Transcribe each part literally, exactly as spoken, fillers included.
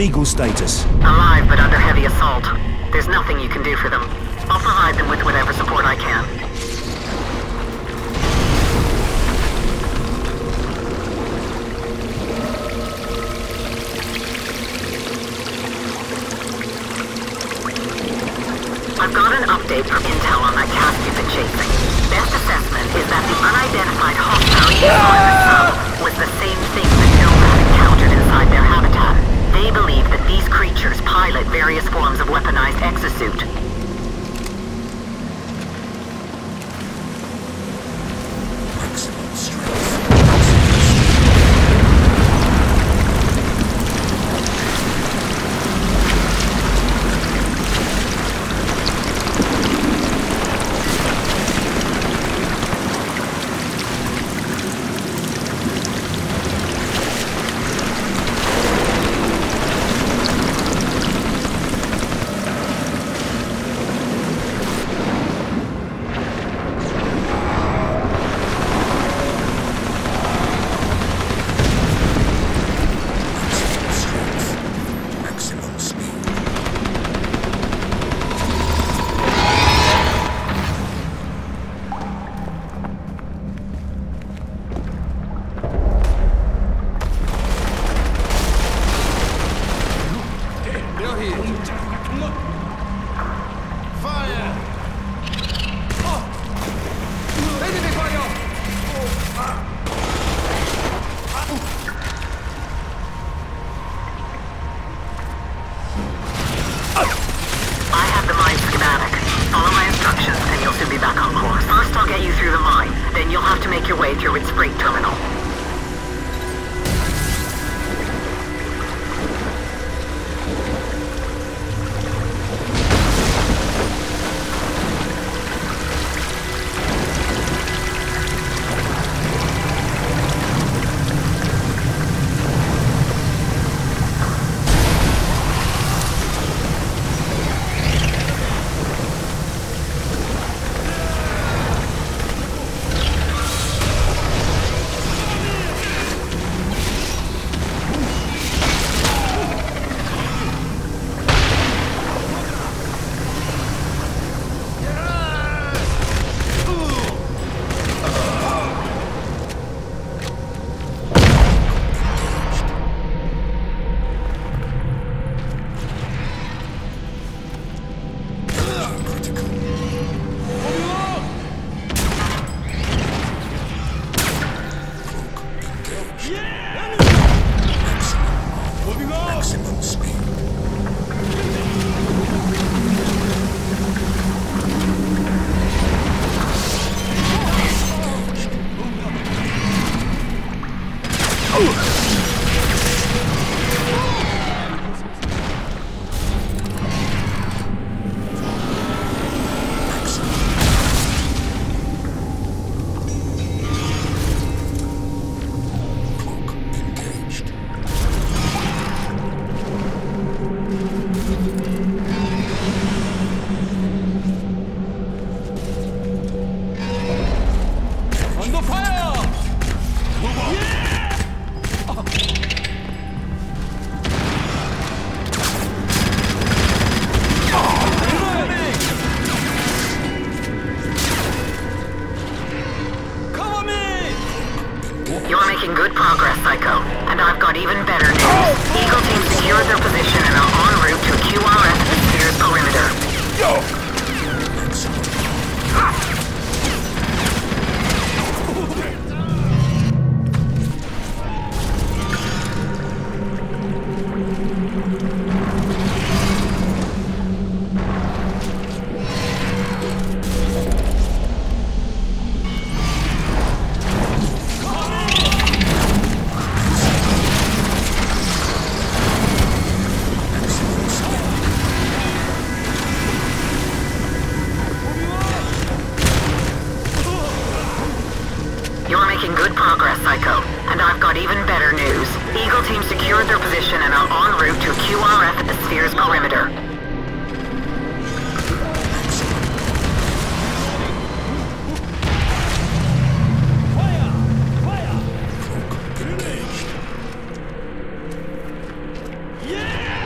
Seagull status? Alive, but under heavy assault. There's nothing you can do for them. I'll provide them with whatever support I can. I've got an update from intel on that cat you've been chasing. Best assessment is that the unidentified hostile you saw in the sub was the same thing that Nova encountered inside their habitat. They believe that these creatures pilot various forms of weaponized exosuit. Yeah!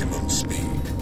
maximum speed.